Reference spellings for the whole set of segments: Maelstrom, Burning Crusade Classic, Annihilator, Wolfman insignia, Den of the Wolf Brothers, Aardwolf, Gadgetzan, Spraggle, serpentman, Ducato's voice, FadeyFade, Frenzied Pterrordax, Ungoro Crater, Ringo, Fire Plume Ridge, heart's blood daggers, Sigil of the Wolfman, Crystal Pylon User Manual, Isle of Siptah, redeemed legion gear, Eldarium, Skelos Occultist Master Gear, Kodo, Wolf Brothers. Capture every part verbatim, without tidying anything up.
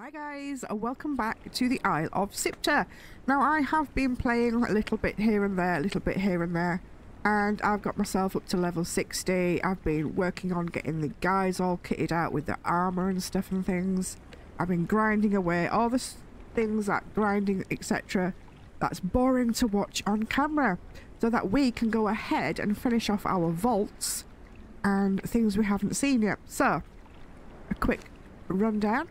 Hi guys, welcome back to the Isle of Siptah. Now I have been playing a little bit here and there, a little bit here and there, and I've got myself up to level sixty. I've been working on getting the guys all kitted out with their armour and stuff and things. I've been grinding away, all the things that grinding et cetera that's boring to watch on camera, so that we can go ahead and finish off our vaults and things we haven't seen yet. So, a quick rundown.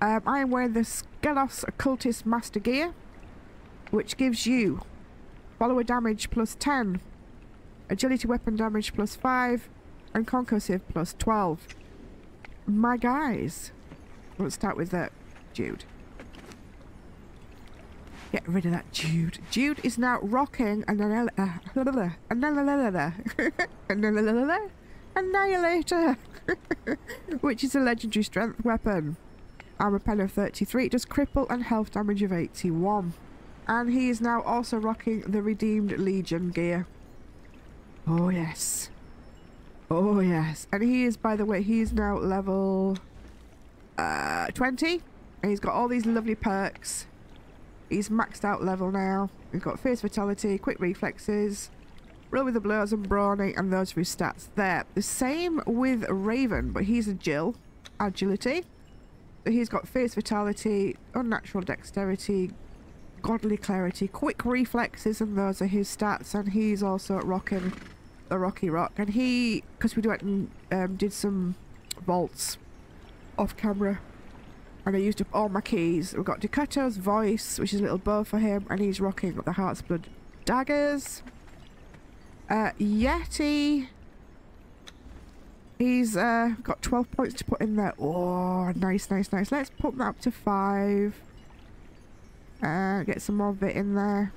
Um, I am wearing the Skelos Occultist Master Gear, which gives you follower damage plus ten, agility weapon damage plus five, and concussive plus twelve. My guys, let's start with that Jude. Get rid of that Jude. Jude is now rocking an Annihilator, which is a legendary strength weapon. Armor pen of thirty-three, it does cripple and health damage of eighty-one. And he is now also rocking the Redeemed Legion gear. Oh yes. Oh yes. And he is, by the way, he is now level uh, twenty. And he's got all these lovely perks. He's maxed out level now. He's got Fierce Vitality, Quick Reflexes, Roll with the Blows and Brawny, and those three stats there. The same with Raven, but he's a Jill. Agility. He's got Fierce Vitality, Unnatural Dexterity, Godly Clarity, Quick Reflexes, and those are his stats. And he's also rocking the Rocky Rock. And he, because we went and um, did some vaults off camera, and I used up all my keys. We've got Ducato's Voice, which is a little bow for him, and he's rocking the Heart's Blood Daggers. Uh, Yeti... He's uh, got twelve points to put in there. Oh, nice, nice, nice. Let's put that up to five. Uh, get some more of it in there.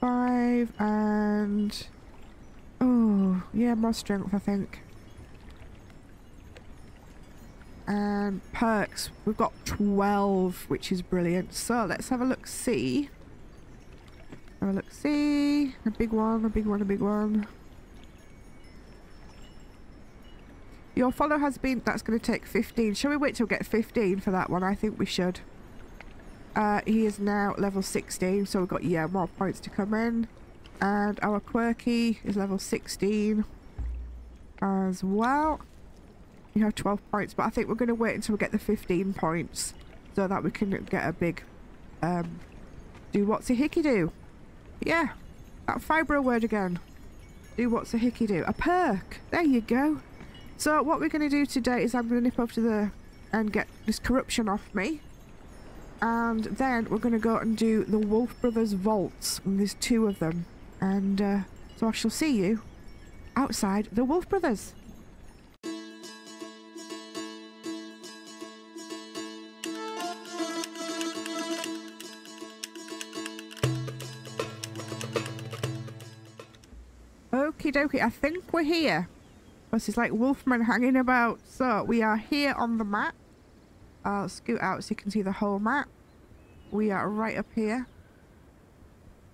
Five and... Oh, yeah, more strength, I think. And perks. We've got twelve, which is brilliant. So let's have a look-see. Have a look-see. A big one, a big one, a big one. Your follow has been... That's going to take fifteen. Shall we wait till we get fifteen for that one? I think we should. Uh, he is now level sixteen. So we've got, yeah, more points to come in. And our Quirky is level sixteen as well. You have twelve points. But I think we're going to wait until we get the fifteen points. So that we can get a big... Um, do what's a hickey do. Yeah. That Fibro word again. Do what's a hickey do. A perk. There you go. So what we're going to do today is I'm going to nip over to the and get this corruption off me, and then we're going to go and do the Wolf Brothers vaults, and there's two of them, and uh, so I shall see you outside the Wolf Brothers. Okie dokie, I think we're here. It's like Wolfman hanging about. So we are here on the map. I'll scoot out so you can see the whole map. We are right up here,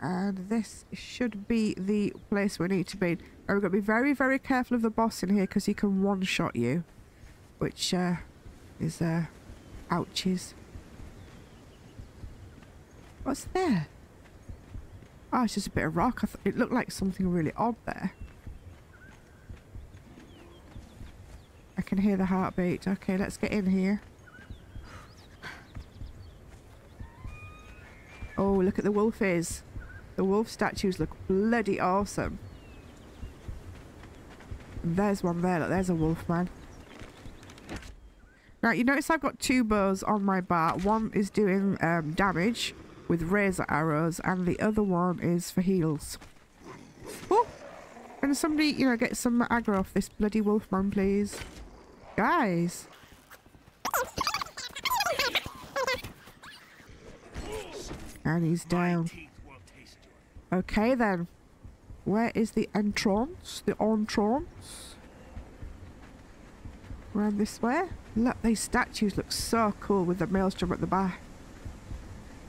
and this should be the place we need to be. And we've got to be very very careful of the boss in here, because he can one shot you, which uh, is uh, ouchies. What's there? Oh, it's just a bit of rock. I th it looked like something really odd there. I can hear the heartbeat. Okay, let's get in here. Oh, look at the wolfies. The wolf statues look bloody awesome. There's one there. Look, there's a wolf man. Now, you notice I've got two bows on my bar. One is doing um, damage with razor arrows, and the other one is for heals. Oh! Can somebody, you know, get some aggro off this bloody wolf man, please? Guys. And he's down. Okay then. Where is the entrance? The entrance? Around this way. Look, these statues look so cool with the Maelstrom at the back.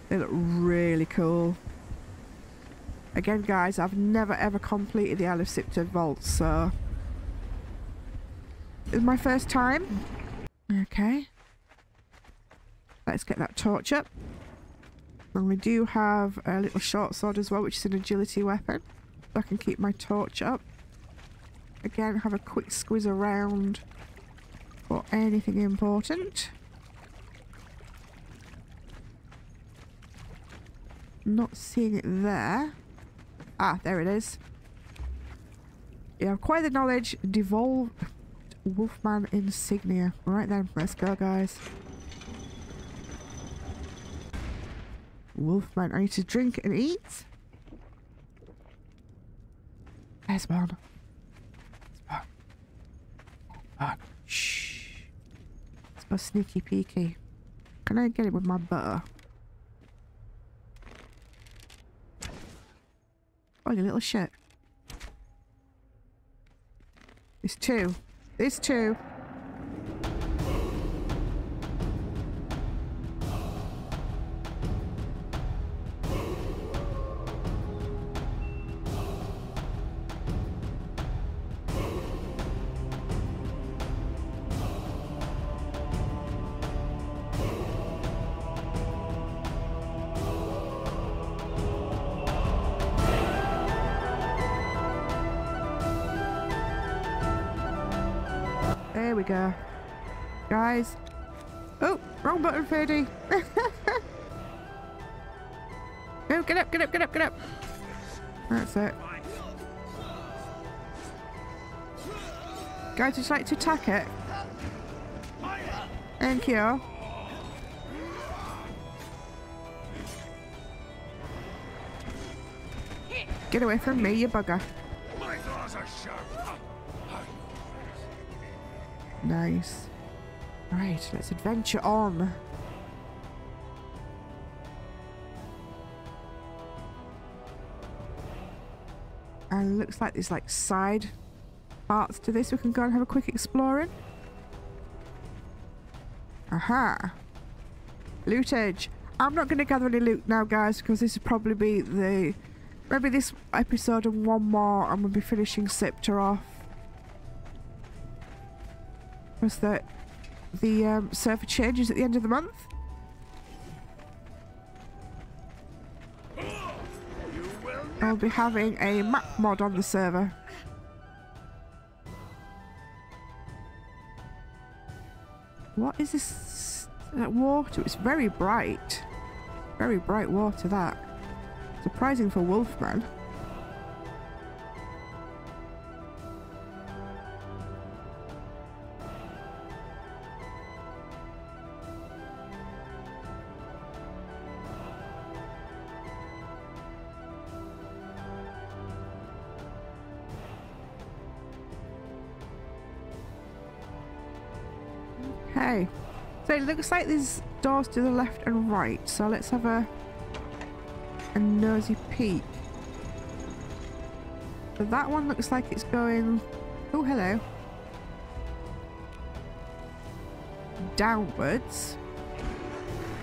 They look really cool. Again guys, I've never ever completed the Isle of Siptah vault, so... It's my first time. Okay. Let's get that torch up. And we do have a little short sword as well, which is an agility weapon. So I can keep my torch up. Again, have a quick squeeze around for anything important. Not seeing it there. Ah, there it is. You have quite the knowledge. Devolve Wolfman insignia. Right then, let's go, guys. Wolfman. I need to drink and eat. There's one. There's one. There's one. Shh. It's my sneaky peeky. Can I get it with my butter? Oh, you little shit. There's two. There's two. There we go. Guys. Oh, wrong button, Ferdy. No, get up, get up, get up, get up. That's it. Guys, would you like to attack it? Thank you. Get away from me, you bugger. My claws are sharp. Nice. Right, let's adventure on. And looks like there's like side parts to this. We can go and have a quick exploring. Aha. Lootage. I'm not going to gather any loot now, guys, because this would probably be the... Maybe this episode and one more, and we'll be finishing Siptah off. Was that the um, server changes at the end of the month? I'll be having a map mod on the server. What is this? That water? It's very bright. Very bright water, that. Surprising for Wolfman. So it looks like there's doors to the left and right, so let's have a a nosy peek. So that one looks like it's going, oh hello, downwards.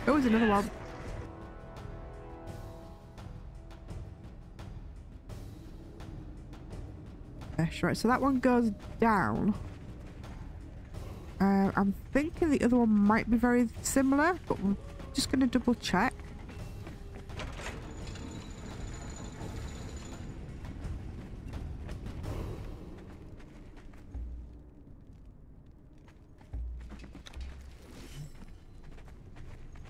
Oh, there's another one. Right, so that one goes down. Uh, I'm thinking the other one might be very similar, but we're just going to double check.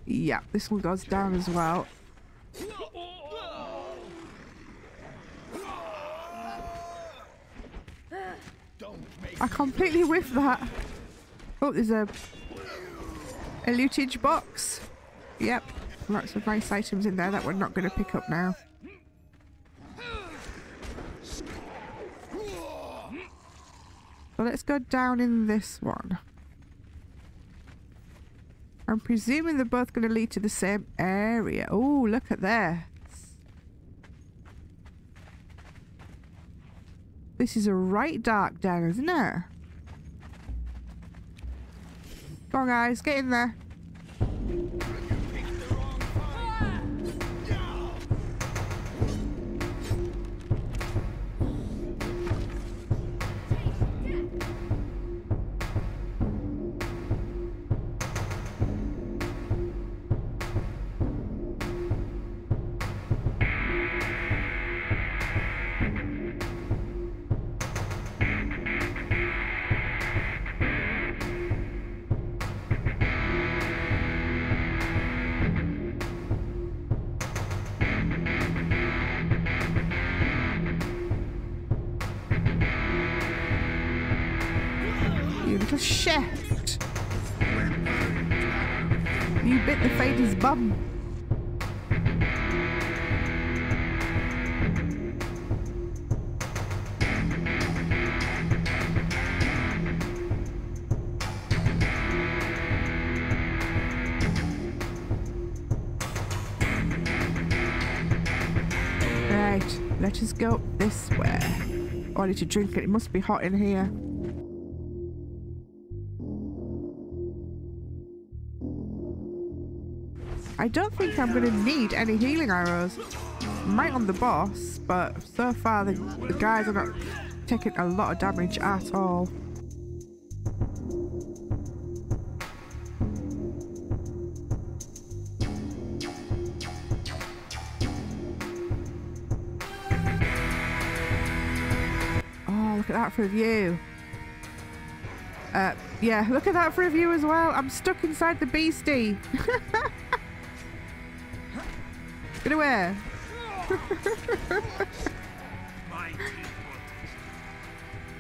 Yeah, this one goes down as well. I completely whiffed that. Oh, there's a, a lootage box. Yep, lots of nice items in there that we're not going to pick up now. So let's go down in this one. I'm presuming they're both going to lead to the same area. Oh, look at there. This is a right dark down, isn't it? Come on, guys, get in there. You bit the fader's bum. Right, let us go this way. Oh, I need to drink it. It must be hot in here. I don't think I'm going to need any healing arrows. Might on the boss, but so far the, the guys are not taking a lot of damage at all. Oh, look at that for a view. Uh, yeah, look at that for a view as well. I'm stuck inside the beastie. Get away!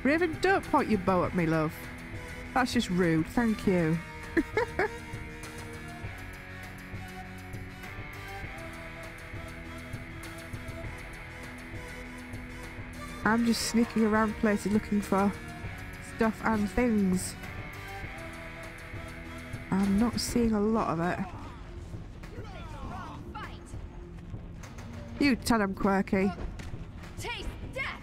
Raven, don't point your bow at me, love. That's just rude. Thank you. I'm just sneaking around places looking for stuff and things. I'm not seeing a lot of it. You tell him, Quirky. Taste death.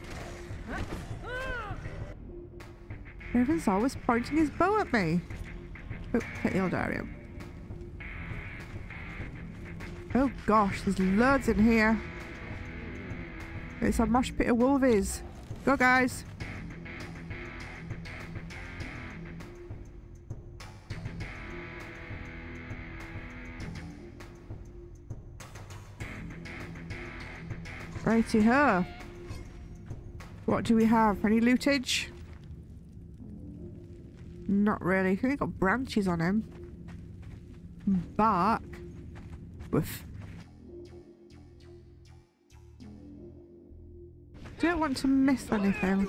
Raven's always pointing his bow at me. Oh, take the Eldarium. Oh gosh, there's loads in here. It's a mosh pit of wolvies. Go, guys. Righty ho. What do we have? Any lootage? Not really. I think he's got branches on him. Bark. Woof. Don't want to miss anything.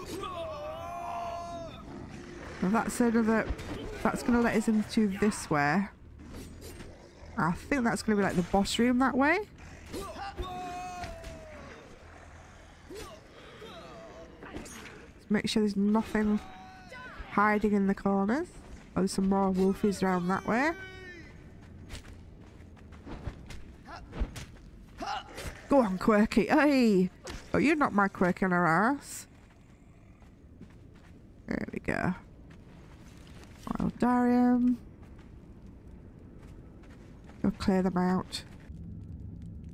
Well, that's another. That's going to let us into this way. I think that's going to be like the boss room that way. Make sure there's nothing hiding in the corners. Oh, there's some more wolfies around that way. Go on, Quirky. Hey! Oh, you knocked my Quirky on her ass. There we go. Eldarium. We'll clear them out.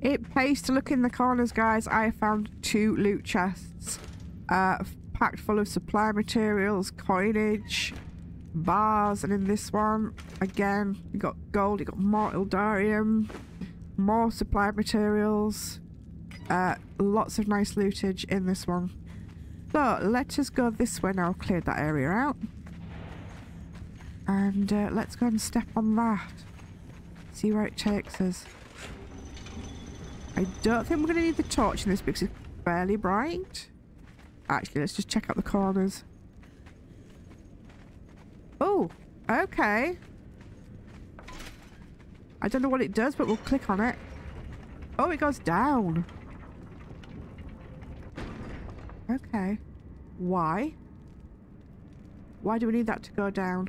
It pays to look in the corners, guys. I found two loot chests. Uh... Packed full of supply materials, coinage, bars, and in this one again you got gold, you got more Eldarium, more supply materials, uh, lots of nice lootage in this one. So let us go this way now. Clear that area out, and uh, let's go and step on that. See where it takes us. I don't think we're going to need the torch in this because it's fairly bright. Actually, let's just check out the corners. Oh, okay. I don't know what it does, but we'll click on it. Oh, it goes down. Okay. Why? Why do we need that to go down?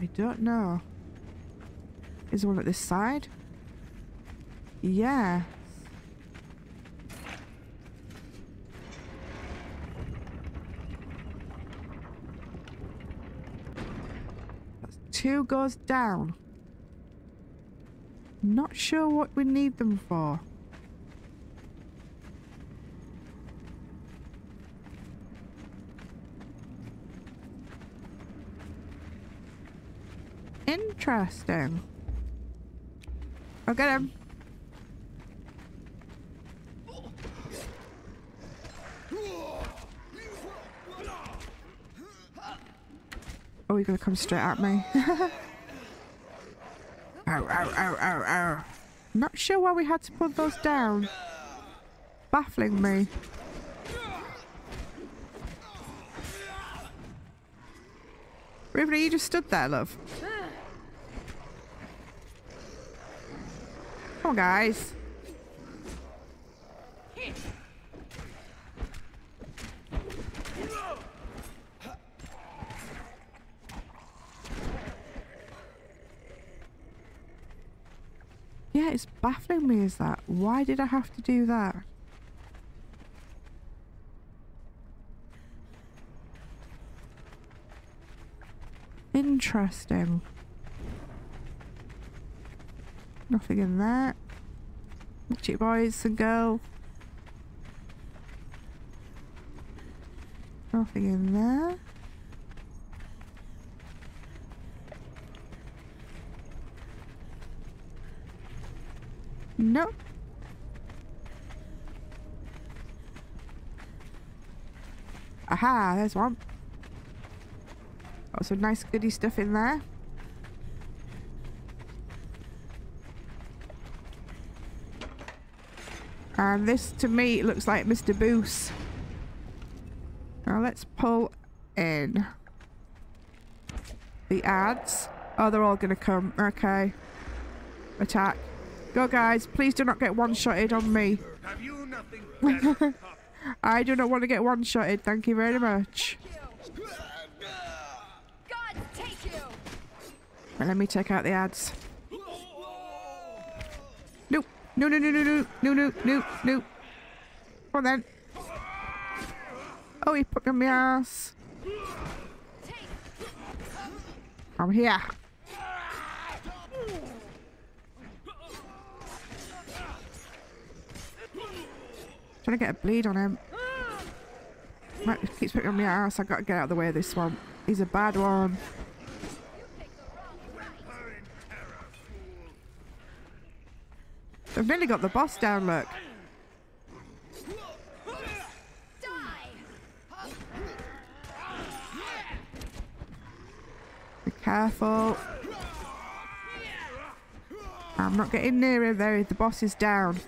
I don't know. Is there one at this side? Yeah. Two goes down. Not sure what we need them for. Interesting. I'll get him. Oh, you're gonna come straight at me. Ow, ow, ow, ow, ow. Not sure why we had to put those down. Baffling me. Raven, you just stood there, love. careful, guys. Yeah, it's baffling me is that. Why did I have to do that? Interesting. Nothing in there. Watch it, boys and girls. Nothing in there. Nope. Aha, there's one. Got some nice goody stuff in there. And this to me looks like Mister Boos. Now let's pull in the ads. Oh, they're all gonna come. Okay. Attack. Go, guys. Please do not get one-shotted on me. Have you nothing better? I do not want to get one-shotted. Thank you very much. You. God, take you. Right, let me take out the ads. Nope. No, no, no, no, no, no, no, no, no. Come on, then. Oh, he put me on my ass. I'm here. Trying to get a bleed on him. Mike keeps putting on my ass. I gotta get out of the way of this one. He's a bad one. I've nearly got the boss down. Look. Be careful. I'm not getting near him though. The boss is down.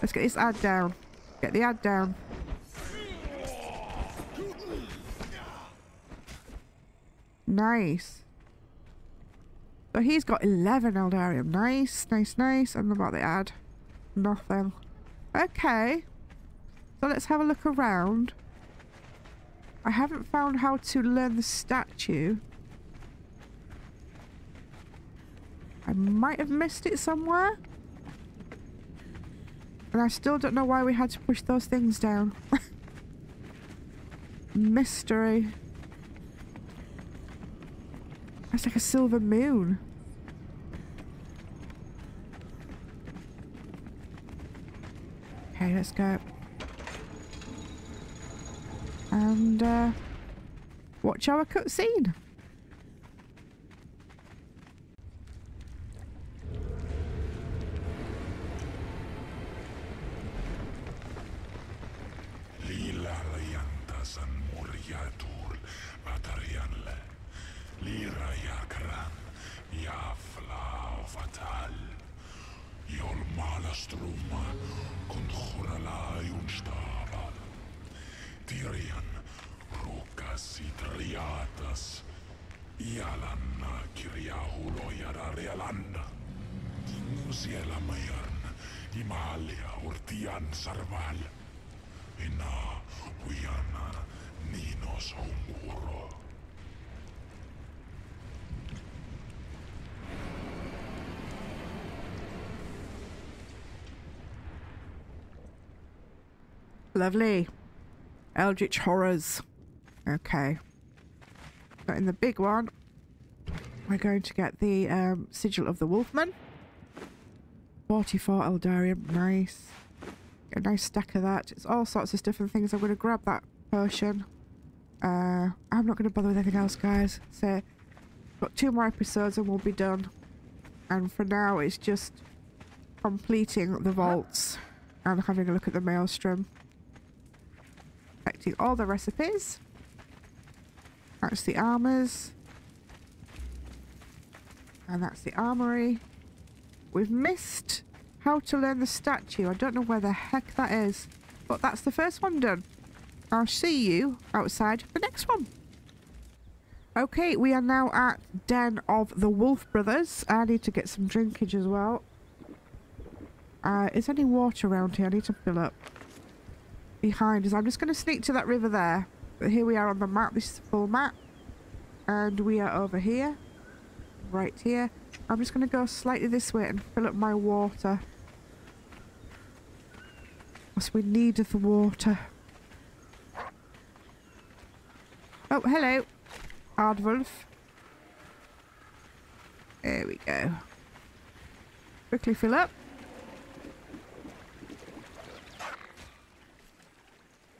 Let's get this ad down. Get the ad down. Nice. So he's got eleven Eldarium. Nice, nice, nice. And about the ad, nothing. Okay. So let's have a look around. I haven't found how to learn the statue. I might have missed it somewhere. And I still don't know why we had to push those things down. Mystery. That's like a silver moon. Okay, let's go. And uh, watch our cutscene. Lovely. Eldritch horrors. Okay. But in the big one, we're going to get the um, Sigil of the Wolfman. forty-four Eldarium. Nice. Get a nice stack of that. It's all sorts of stuff and things. I'm going to grab that potion. Uh, I'm not going to bother with anything else, guys. So, got two more episodes and we'll be done. And for now, it's just completing the vaults and having a look at the Maelstrom. Collecting all the recipes. That's the armors. And that's the armory. We've missed how to learn the statue. I don't know where the heck that is. But that's the first one done. I'll see you outside the next one. Okay, we are now at Den of the Wolf Brothers. I need to get some drinkage as well. Uh, is there any water around here? I need to fill up. Behind us. I'm just going to sneak to that river there. But here we are on the map. This is the full map. And we are over here. Right here. I'm just going to go slightly this way and fill up my water. Because we need the water. Oh, hello. Aardwolf. There we go. Quickly fill up.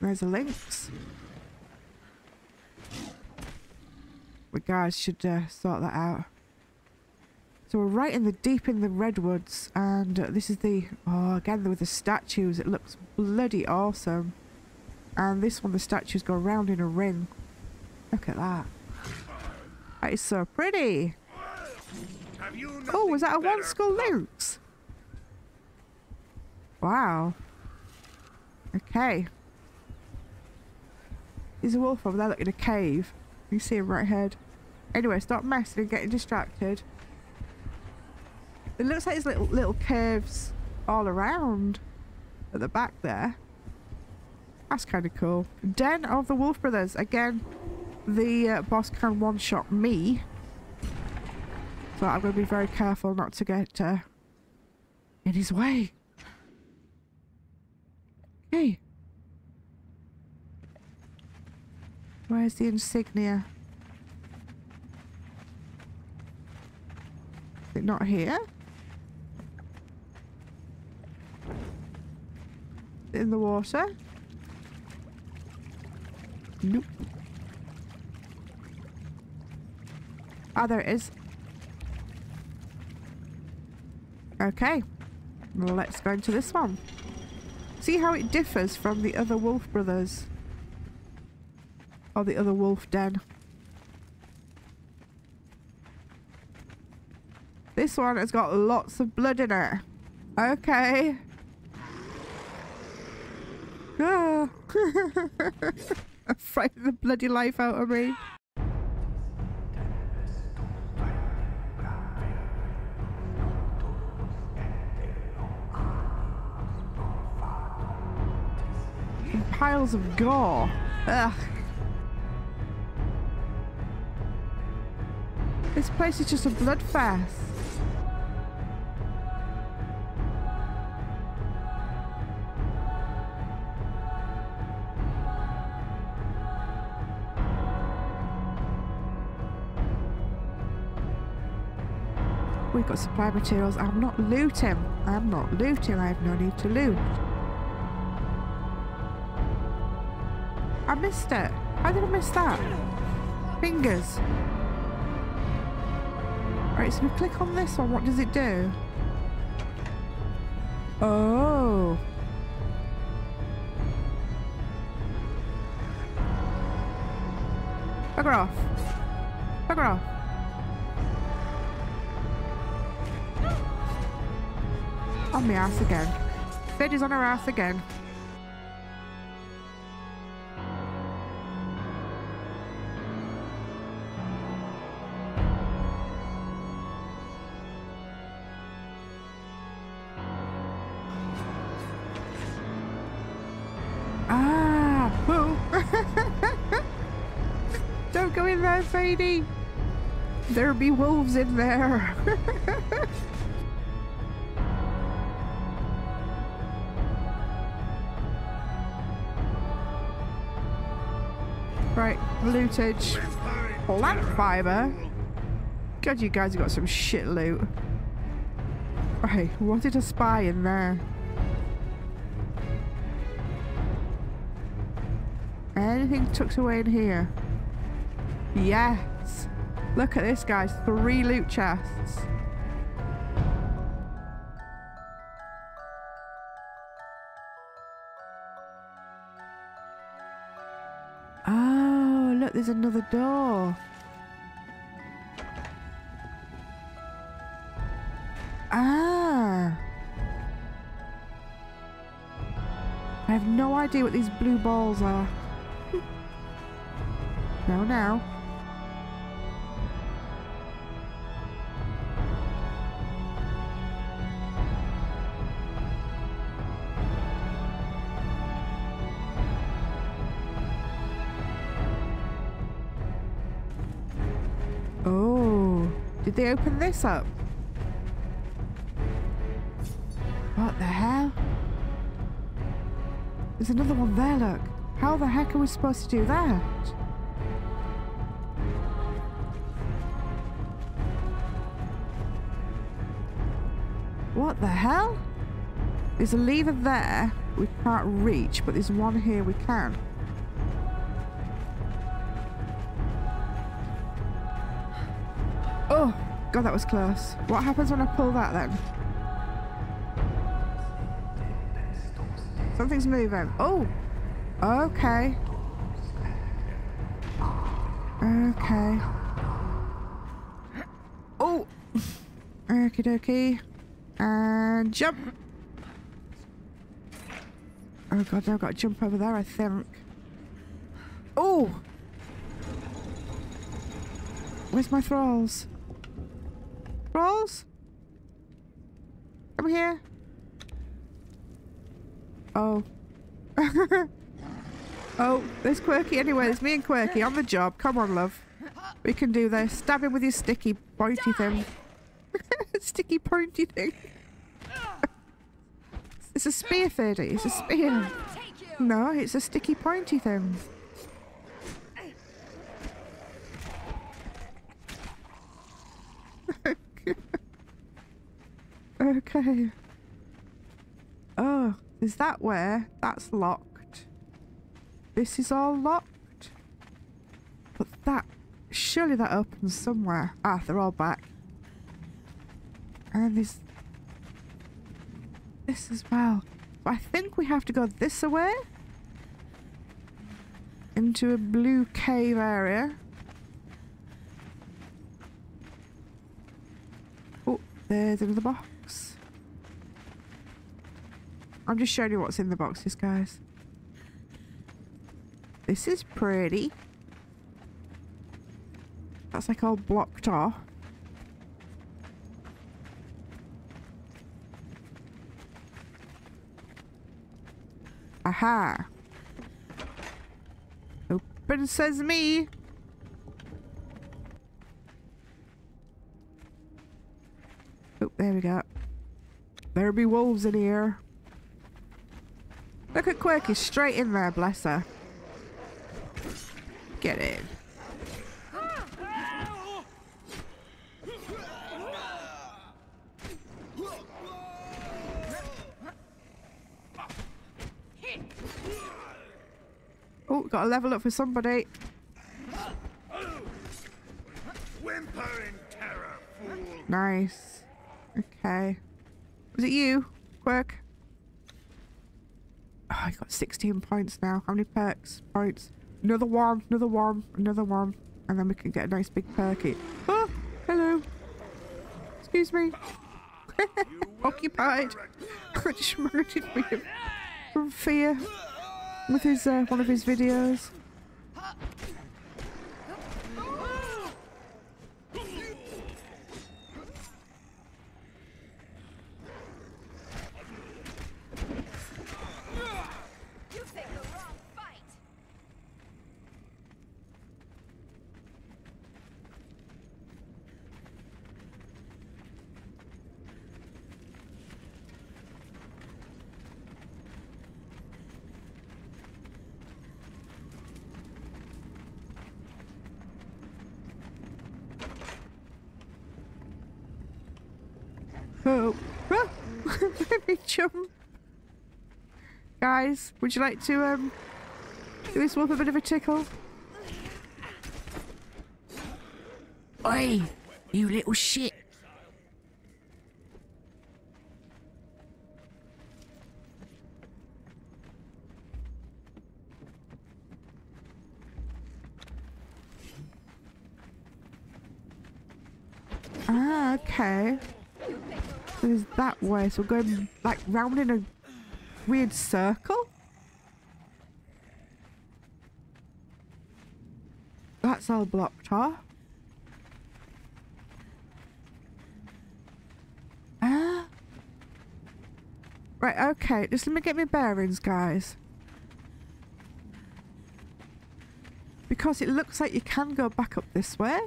There's a lynx. We guys should uh, sort that out. So we're right in the deep in the redwoods, and uh, this is the oh again with the statues. It looks bloody awesome. And this one, the statues go round in a ring. Look at that. That is so pretty. Oh, was that a one skull lynx? Wow. Okay. There's a wolf over there, look, in a cave. You see him right ahead. Anyway, stop messing and getting distracted. It looks like there's little, little caves all around at the back there. That's kind of cool. Den of the Wolf Brothers. Again, the uh, boss can one-shot me. So I'm going to be very careful not to get uh, in his way. Okay. Where's the insignia? Is it not here? In the water? Nope. Ah, there it is. Okay. Well, let's go into this one. See how it differs from the other Wolf Brothers. Or the other wolf den. This one has got lots of blood in it. Okay. Ah. I'm frightened the bloody life out of me. And piles of gore. Ugh. This place is just a bloodfest. We've got supply materials. I'm not looting. I'm not looting. I have no need to loot. I missed it. How did I miss that? Fingers. Right, so we click on this one, what does it do? Oh. Bugger off. Bugger off. On my ass again. Fiddy's on her ass again. Sadie. There'll be wolves in there. Right, lootage. Plant fiber. God, you guys have got some shit loot. Right, what did a spy in there? Anything tucked away in here? Yes! Look at this, guys. Three loot chests. Oh, look, there's another door. Ah! I have no idea what these blue balls are. No, no. Oh, did they open this up? What the hell? There's another one there, look. How the heck are we supposed to do that? What the hell? There's a lever there we can't reach, but there's one here we can. Oh, God, that was close. What happens when I pull that then? Something's moving. Oh, okay. Okay. Oh, okie dokie. And jump. Oh God, I've got to jump over there, I think. Oh! Where's my thralls? Thralls? Come here. Oh. Oh, there's Quirky anyway. It's me and Quirky on the job. Come on, love. We can do this. Stab him with your sticky pointy thing. Sticky pointy thing. It's a spear, Ferdy. It's a spear. No, it's a sticky pointy thing. Okay. Oh, is that where? That's locked. This is all locked. But that, surely that opens somewhere. Ah, they're all back. And there's this as well. But I think we have to go this away. Into a blue cave area. Oh, there's another box. I'm just showing you what's in the boxes, guys. This is pretty. That's like all blocked off. Aha! Open says me! Oh, there we go. There be wolves in here. Look at Quirky, straight in there, bless her. Get in. Oh, got a level up for somebody. Whimper in terror, fool. Nice. Okay. Was it you, Quirk? Oh, I got sixteen points now. How many perks? Points. Another one, another one, another one. And then we can get a nice big perky. Oh, hello. Excuse me. Occupied. Just reminded me of, from fear. With his uh, one of his videos. You picked the wrong fight. Oh, ah. Let me jump. Guys, would you like to um, give this wolf a bit of a tickle? Oi, you little shit. Ah, okay. So it's that way, so we're going like round in a weird circle. That's all blocked off. Ah. Right, okay, just let me get my bearings, guys. Because it looks like you can go back up this way.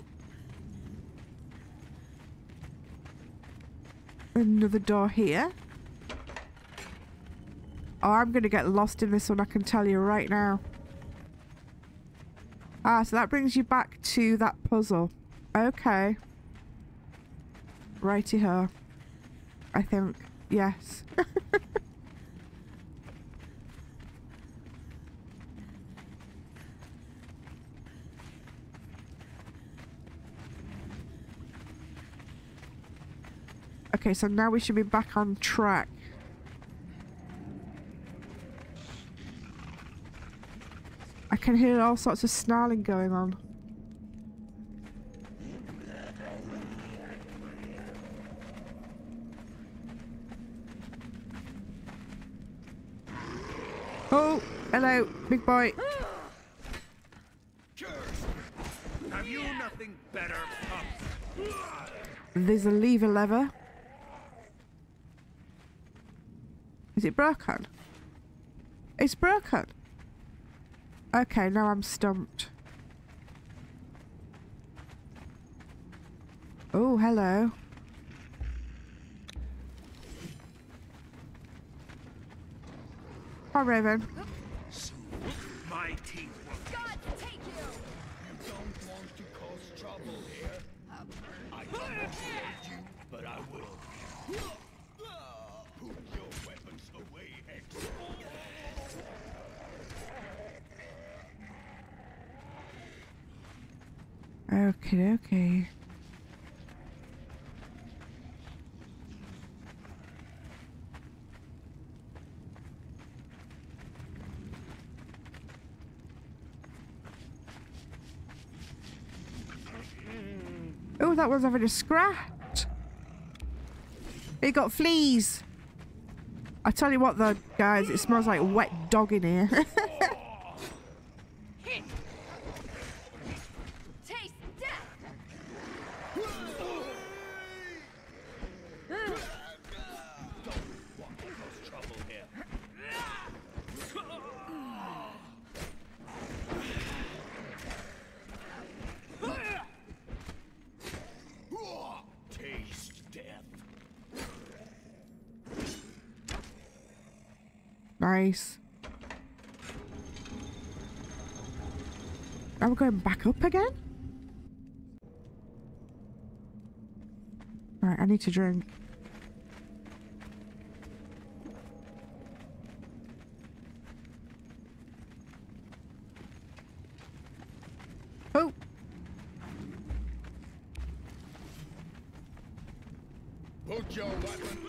another door here. Oh, I'm going to get lost in this one, I can tell you right now. Ah, so that brings you back to that puzzle. Okay. Righty-ho. I think. Yes. Okay, so now we should be back on track. I can hear all sorts of snarling going on. Oh, hello, big boy. Have you nothing better? There's a lever lever. Is it broken? It's broken. Okay, now I'm stumped. Oh, hello. Hi, Raven. My teeth. God take you. You don't want to cause trouble here. I don't hate you, but I will. Put your weapons away, X. Okay, okay. Oh, that one's having a scratch. It got fleas. I tell you what though, guys, it smells like wet dog in here. Nice. Are we going back up again? Alright, I need to drink. Oh! Put your weapon.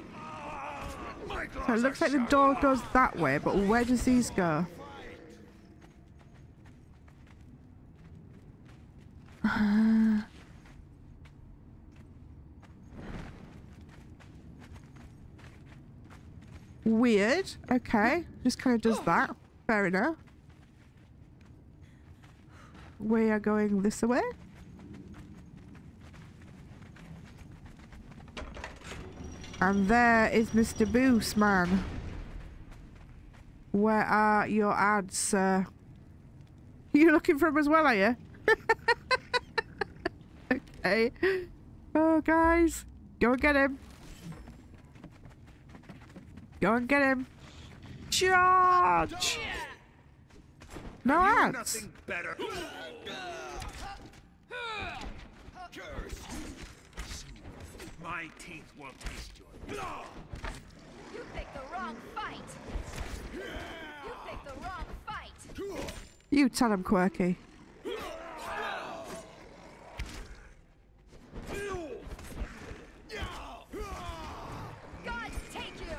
So it looks like the door goes that way, but where does these go? Uh, weird. Okay. Just kind of does that. Fair enough. We are going this way. And there is Mister Boose, man. Where are your ads, sir? You looking for him as well, are you? Okay. Oh, guys. Go and get him. Go and get him. Charge! No ads. My teeth won't taste your blood. You picked the wrong fight. You picked the wrong fight. You tell him, Quirky. God take you.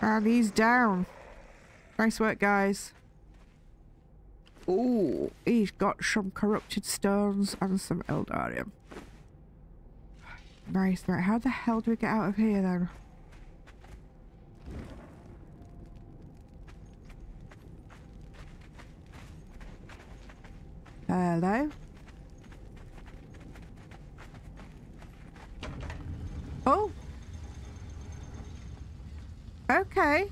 And he's down. Nice work, guys. Ooh, he's got some corrupted stones and some Eldarium. Nice, mate. How the hell do we get out of here, then? Hello? Oh! Okay.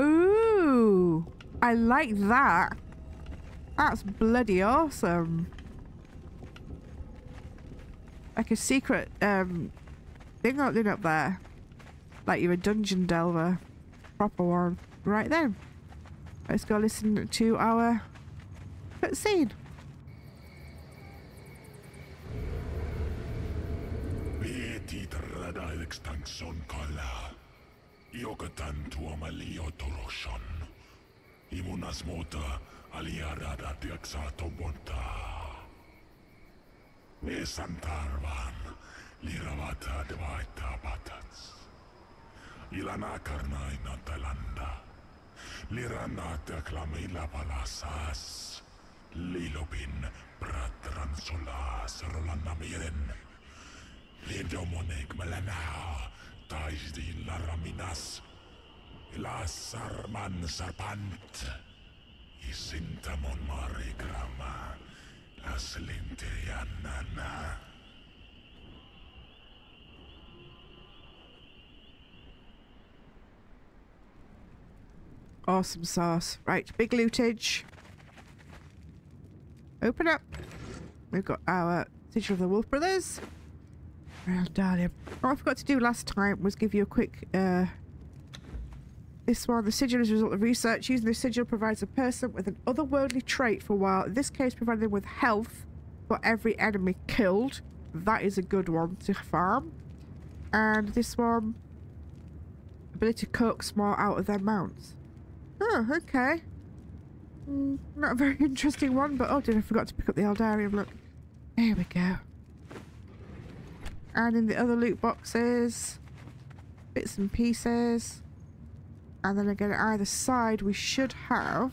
Ooh, I like that. That's bloody awesome. Like a secret um, thing opening up there. Like you're a dungeon delver. Proper one. Right then. Let's go listen to our cutscene. Yokatan to Amalio Toroshan Imunas Mota Aliarada Tiaxato Bonta Ne Santarvan Liravata Dvaita Batats Ilana Karnaina Talanda Lirana Teclamila Palasas Lilopin Pratransolas Rolanda Miren Lidomonek Melana Tajdi Laraminas, Lasarman Serpent, Isintamon Marigrama, Las Lintirianana. Awesome sauce. Right, big lootage. Open up. We've got our Sigil of the Wolf Brothers. Eldarium. What I forgot to do last time was give you a quick uh, this one. The sigil is a result of research. Using the sigil provides a person with an otherworldly trait for a while. In this case, providing them with health for every enemy killed. That is a good one to farm. And this one, ability to coax more out of their mounts. Oh, okay. Mm, not a very interesting one, but oh, did I forgot to pick up the Eldarium? Look, here we go. And in the other loot boxes, bits and pieces. And then again, either side, we should have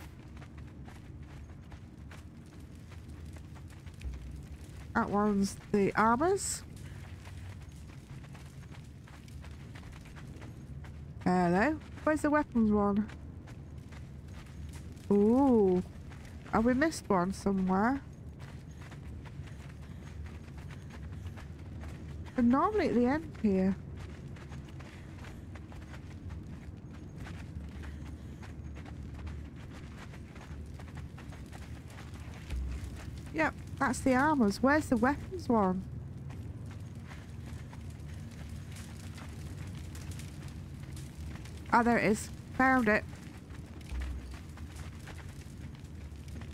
that one's the armors. Hello. Where's the weapons one? Ooh. Oh, we missed one somewhere. But normally at the end here. Yep, that's the armors. Where's the weapons one? Ah, oh, there it is. Found it.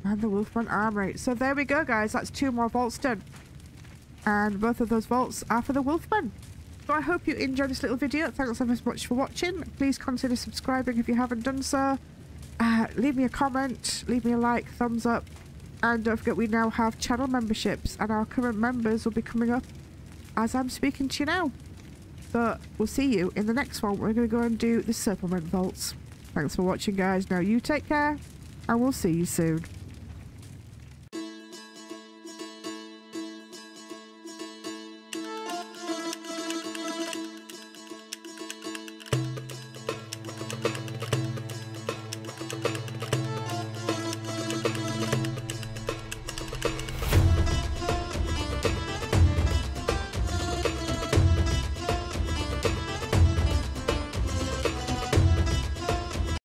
And the Wolfman armory. So there we go, guys. That's two more vaults done. And both of those vaults are for the Wolfman. So I hope you enjoyed this little video. Thanks ever so much for watching. Please consider subscribing if you haven't done so. Uh, leave me a comment, leave me a like, thumbs up. And don't forget we now have channel memberships. And our current members will be coming up as I'm speaking to you now. So we'll see you in the next one. We're going to go and do the serpentman vaults. Thanks for watching, guys. Now you take care. And we'll see you soon.